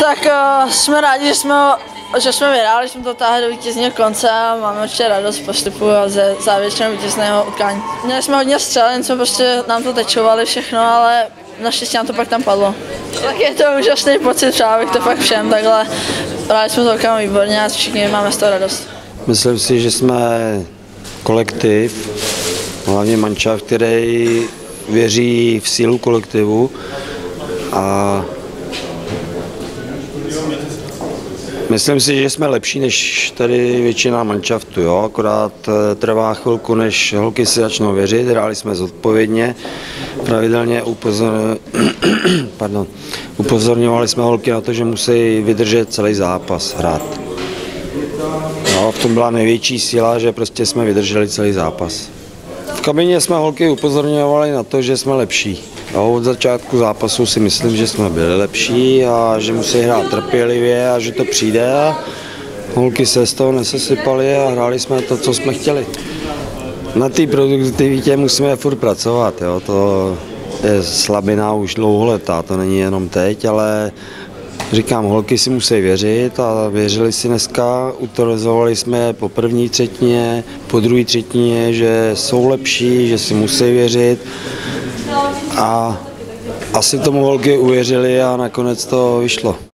Tak jsme rádi, že jsme vyhráli, jsme to táhli do vítězního konce a máme určitě radost postupu a ze závěrečného vítězného utkání. Měli jsme hodně střel, jen jsme prostě nám to tečovali všechno, ale naštěstí nám to pak tam padlo. Tak je to úžasný pocit, přál bych to pak všem takhle. Hráli jsme to okamžitě výborně a všichni máme z toho radost. Myslím si, že jsme kolektiv, hlavně mančaft, který věří v sílu kolektivu a myslím si, že jsme lepší než tady většina manšaftu, jo? Akorát trvá chvilku, než holky si začnou věřit. Hráli jsme zodpovědně, pravidelně upozorňovali jsme holky na to, že musí vydržet celý zápas hrát. Jo, v tom byla největší síla, že prostě jsme vydrželi celý zápas. V kabině jsme holky upozorňovali na to, že jsme lepší. Jo, od začátku zápasu si myslím, že jsme byli lepší a že musí hrát trpělivě a že to přijde a holky se z toho nesesypaly a hráli jsme to, co jsme chtěli. Na té produktivitě musíme furt pracovat, jo. To je slabina už dlouholetá, to není jenom teď, ale říkám, holky si musí věřit a věřili si dneska, utilizovali jsme po první třetině, po druhé třetině, že jsou lepší, že si musí věřit. A asi tomu holky uvěřili a nakonec to vyšlo.